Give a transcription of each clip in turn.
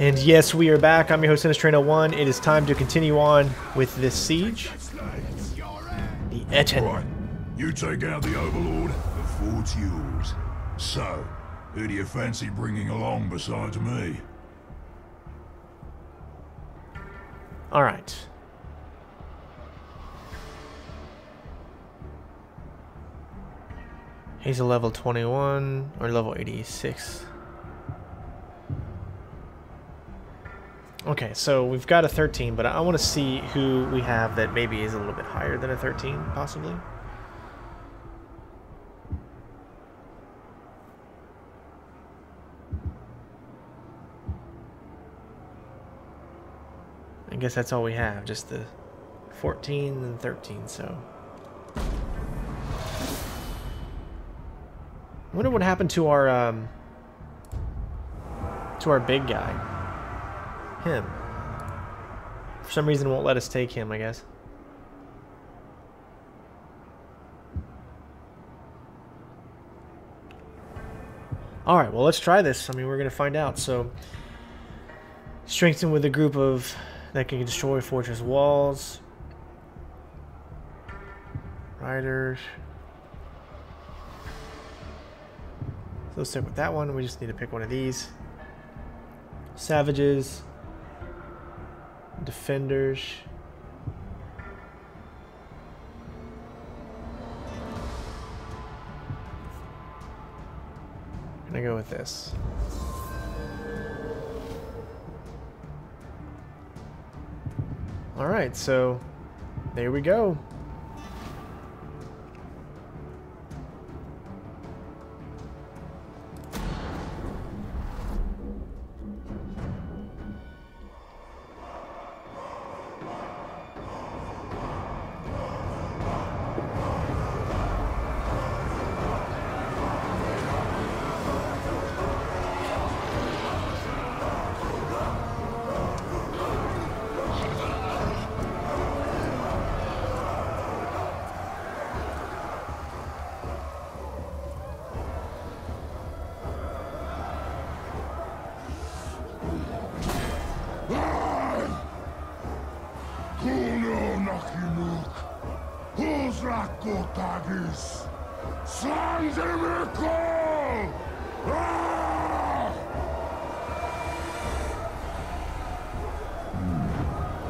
And yes, we are back. I'm your host, Sinistrain01. It is time to continue on with this siege. The Etten. Right. You take out the Overlord, the fort's yours. So, who do you fancy bringing along besides me? Alright. He's a level 21 or level 86. Okay, so we've got a 13, but I want to see who we have that maybe is a little bit higher than a 13, possibly. I guess that's all we have, just the 14 and 13, so. I wonder what happened to our big guy. Him. For some reason, won't let us take him, I guess. Alright, well, let's try this. I mean, we're going to find out. So, strengthen with a group of that can destroy fortress walls. Riders. So, let's stick with that one. We just need to pick one of these. Savages. Defenders. I'm gonna go with this. All right, so there we go.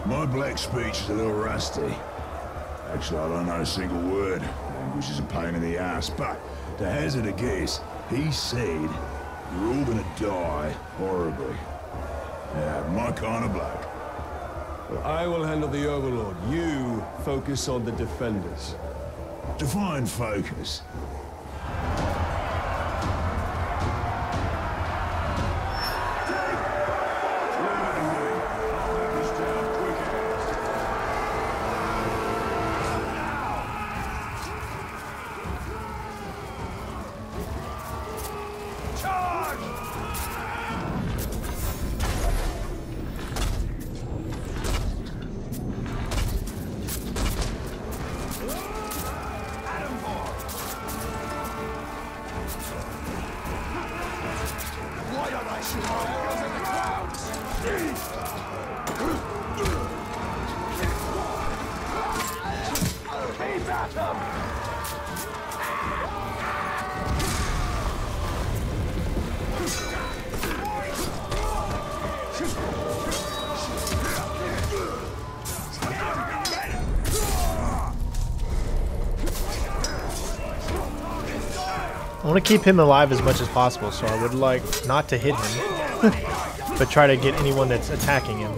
My black speech is a little rusty. Actually, I don't know a single word, which is a pain in the ass, but to hazard a guess, he said, "You're all gonna die horribly." Yeah, my kind of bloke. Well, I will handle the Overlord. You focus on the defenders. Define focus. I want to keep him alive as much as possible, so I would like not to hit him, but try to get anyone that's attacking him.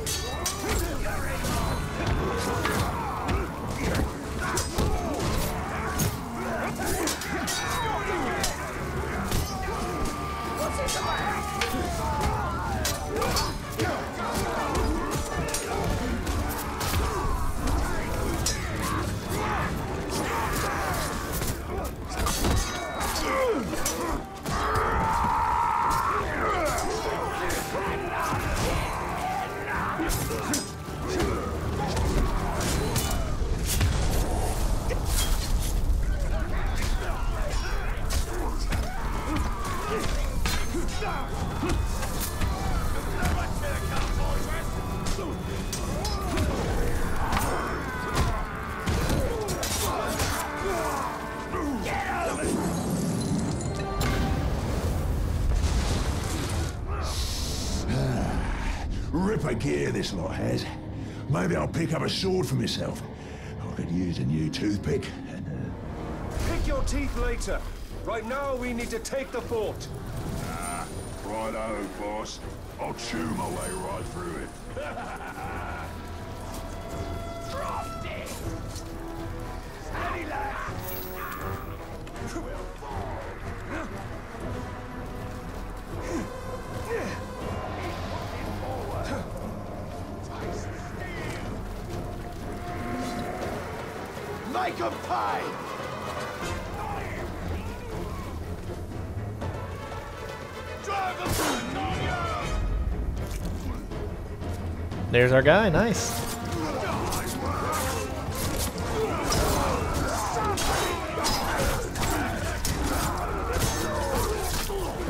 Ripper gear this lot has. Maybe I'll pick up a sword for myself. I could use a new toothpick and Pick your teeth later. Right now we need to take the fort. Ah, righto, boss. I'll chew my way right through it. Dropped it! Steady, lads! Like a pie! There's our guy, nice.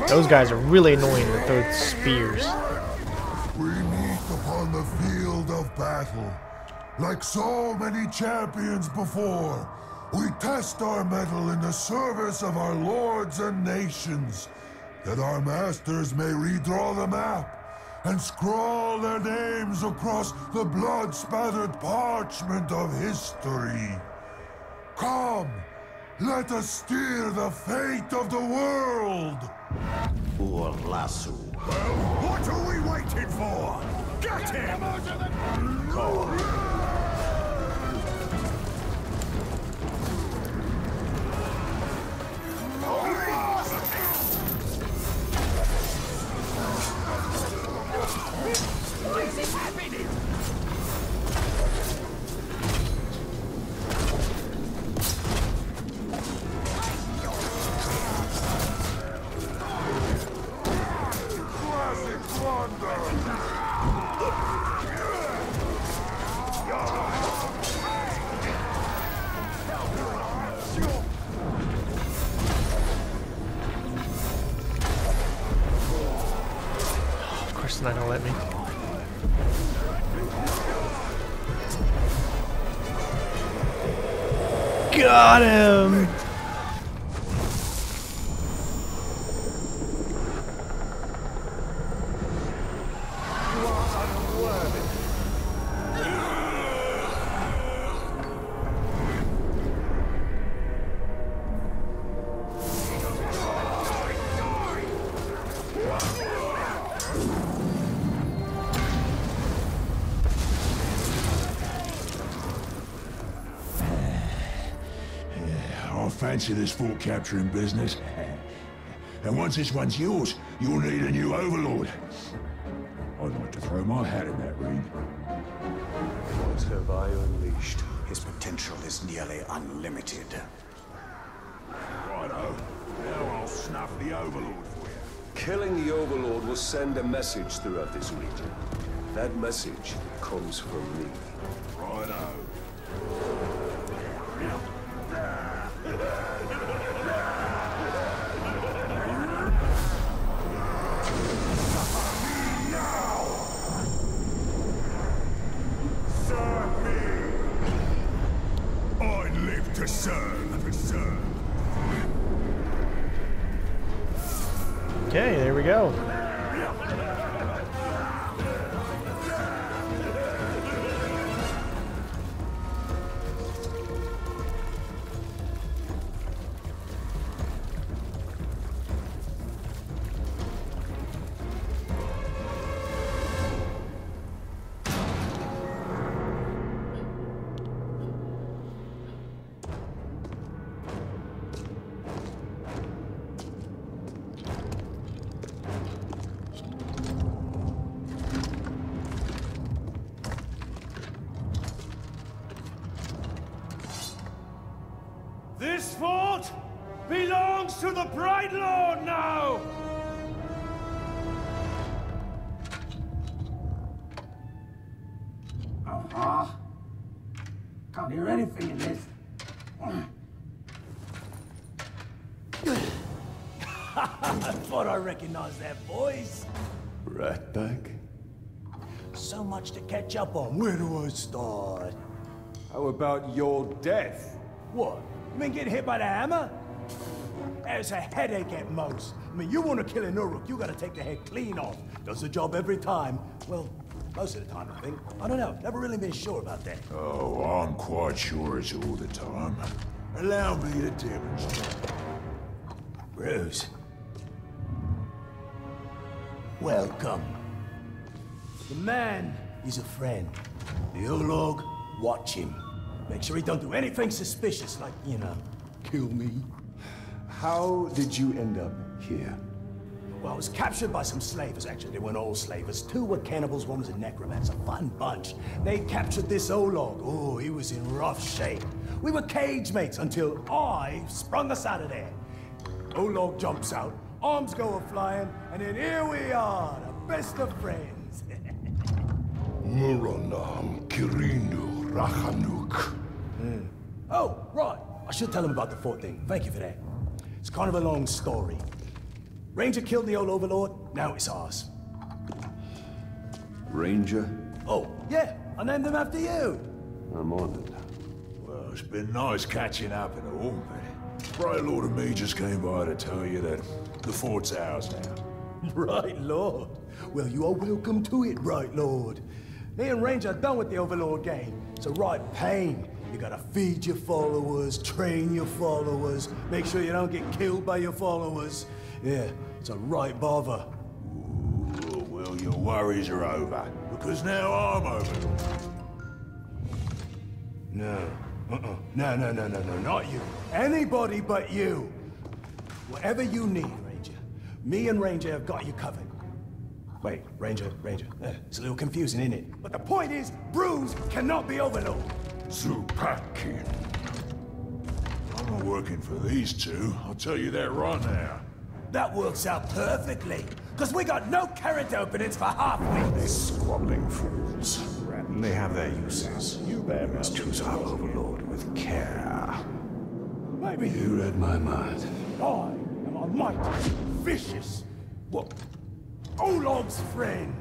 Those guys are really annoying with those spears. We meet upon the field of battle. Like so many champions before, we test our mettle in the service of our lords and nations, that our masters may redraw the map and scrawl their names across the blood-spattered parchment of history. Come, let us steer the fate of the world! Poor Lasso. Well, what are we waiting for? Get him out of the... Go. What is this happening? Not gonna let me. Got him. Fancy this fort capturing business. And once this one's yours, you'll need a new overlord. I'd like to throw my hat in that ring. What have I unleashed? His potential is nearly unlimited. Righto. Now I'll snuff the overlord for you. Killing the overlord will send a message throughout this region. That message comes from me. Righto. Okay, there we go. This fort belongs to the Bright Lord now! Uh-huh. Can't hear anything in this. I thought I recognized that voice. Right back. So much to catch up on. Where do I start? How about your death? What? I mean, get hit by the hammer? There's a headache at most. I mean, you want to kill an Uruk, you gotta take the head clean off. Does the job every time. Well, Most of the time, I think. I don't know. Never really been sure about that. Oh, I'm quite sure it's all the time. Allow me to demonstrate. Bruce. Welcome. The man is a friend. The Uruk, watch him. Make sure he don't do anything suspicious, like, you know, kill me. How did you end up here? Well, I was captured by some slavers, actually. They weren't all slavers. Two were cannibals, one was a necromancer. A fun bunch. They captured this Overlord. Oh, he was in rough shape. We were cage mates until I sprung us out of there. Overlord jumps out, arms go a-flying, and then here we are, the best of friends. Muranam Kirinu Rahanuk. Oh, right. I should tell him about the fort thing. Thank you for that. It's kind of a long story. Ranger killed the old Overlord, now it's ours. Ranger? Oh, yeah, I named him after you. I'm honored. Well, it's been nice catching up and all, but Bright Lord and me just came by to tell you that the fort's ours now. Right Lord? Well, you are welcome to it, Right Lord. Me and Ranger are done with the Overlord game. It's a right pain. You gotta feed your followers, train your followers, make sure you don't get killed by your followers. Yeah, it's a right bother. Ooh, well, your worries are over, because now I'm over. No, no, not you. Anybody but you. Whatever you need, Ranger. Me and Ranger have got you covered. Wait, Ranger. It's a little confusing, isn't it? But the point is, Bruce cannot be Overlord. Zupakin. I'm not working for these two. I'll tell you that right now. That works out perfectly, because we got no character openings for half-wits. They're squabbling fools. They have their uses. You must choose our Overlord with care. Maybe you read my mind. I am a mighty, vicious, what? Olog's friend.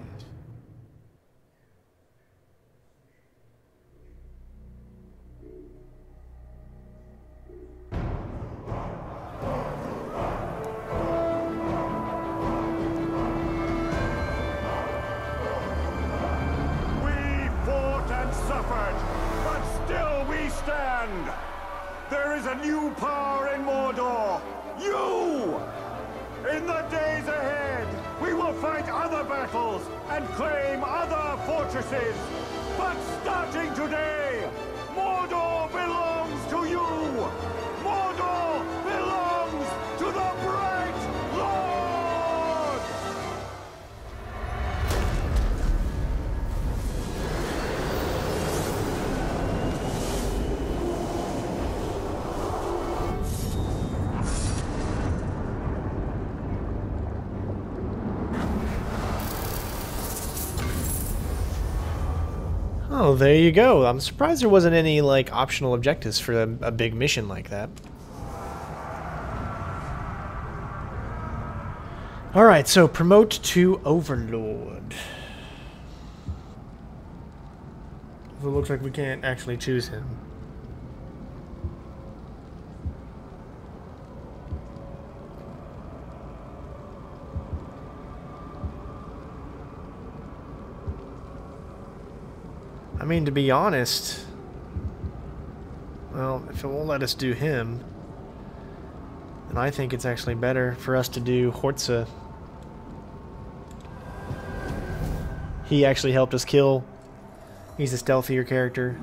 There is a new power in Mordor! You! In the days ahead, we will fight other battles and claim other fortresses! But starting today, Mordor belongs to you! Mordor belongs to the Bright Lord! Oh, there you go. I'm surprised there wasn't any, like, optional objectives for a big mission like that. Alright, so promote to Overlord. It looks like we can't actually choose him. I mean, to be honest, well, if it won't let us do him, then I think it's actually better for us to do Horza. He actually helped us kill. He's a stealthier character.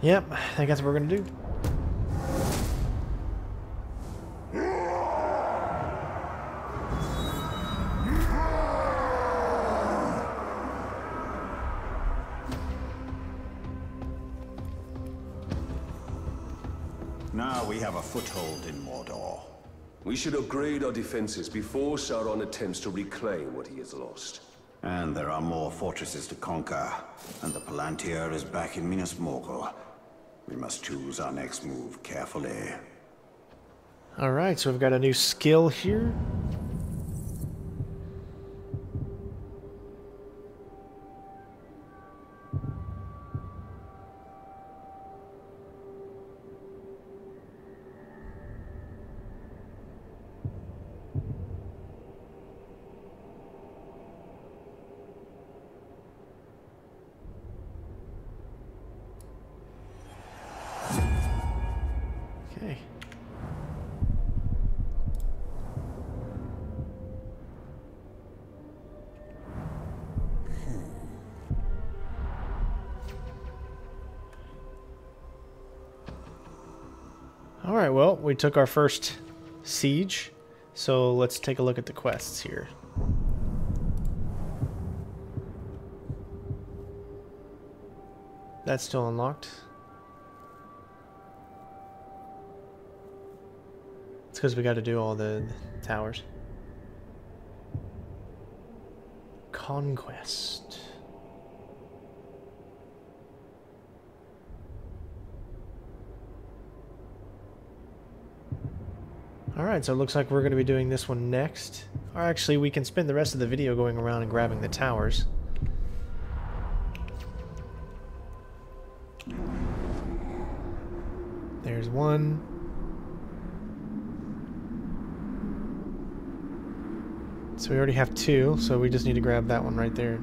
Yep, I think that's what we're gonna do. Now we have a foothold in Mordor. We should upgrade our defenses before Sauron attempts to reclaim what he has lost. And there are more fortresses to conquer, and the Palantir is back in Minas Morgul. We must choose our next move carefully. Alright, so we've got a new skill here. Alright, well, we took our first siege, so let's take a look at the quests here. That's still unlocked. It's because we got to do all the towers. Conquest. Alright, so it looks like we're going to be doing this one next. Or actually, we can spend the rest of the video going around and grabbing the towers. There's one. So we already have two, so we just need to grab that one right there.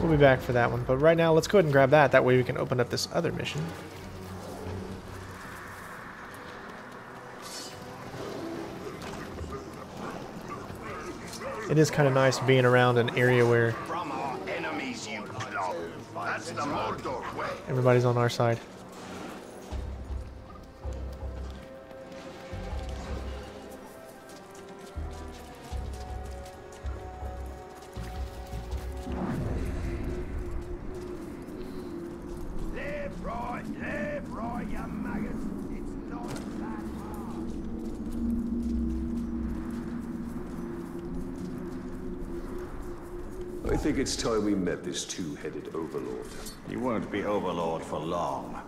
We'll be back for that one, but right now let's go ahead and grab that. That way we can open up this other mission. It is kind of nice being around an area where everybody's on our side. I think it's time we met this two-headed overlord. He won't be overlord for long.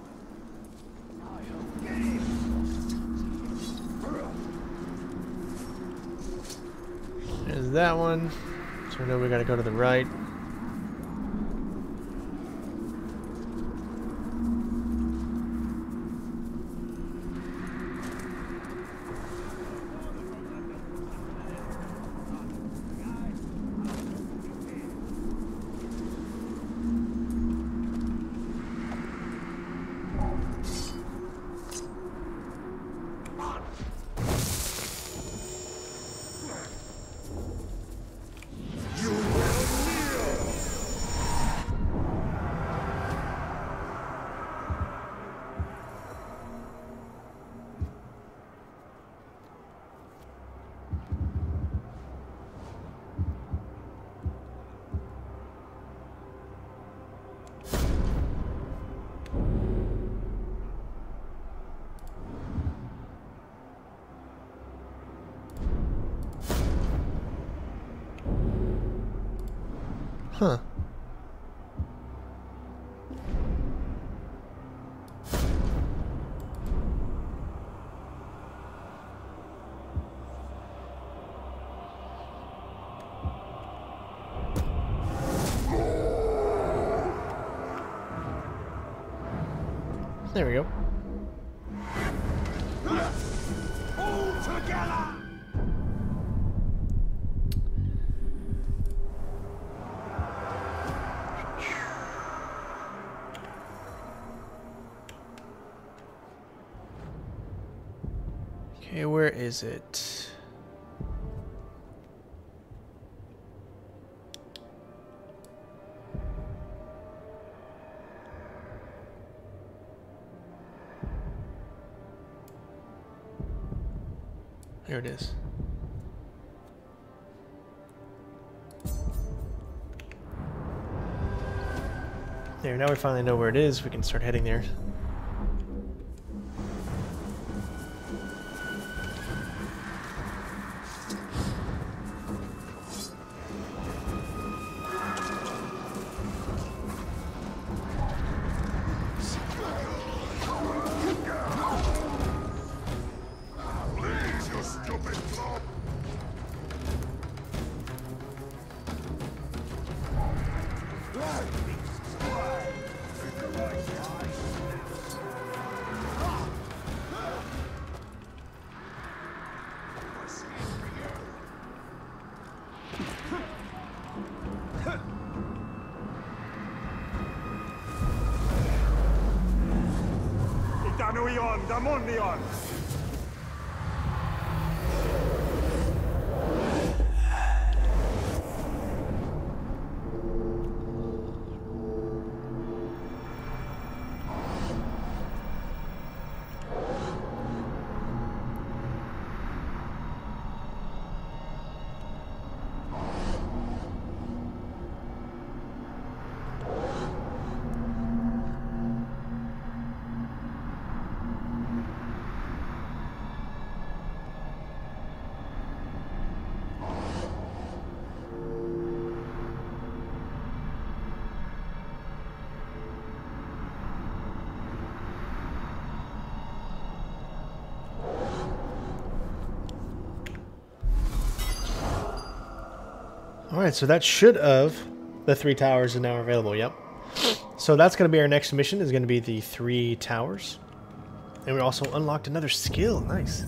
There's that one. So we know we gotta go to the right. Huh. There we go. All together. Okay, where is it? Here it is. There, now we finally know where it is. We can start heading there. Alright, so that should have... The three towers is now available, yep. So that's going to be our next mission, is going to be the three towers. And we also unlocked another skill, nice.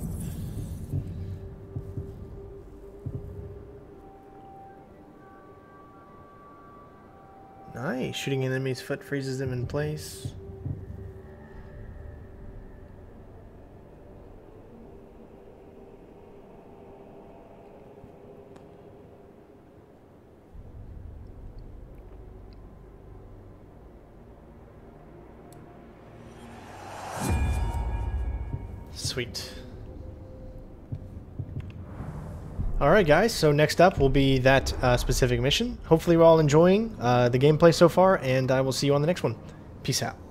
Nice, shooting an enemy's foot freezes them in place. Sweet. Alright guys, so next up will be that specific mission. Hopefully we're all enjoying the gameplay so far, and I will see you on the next one. Peace out.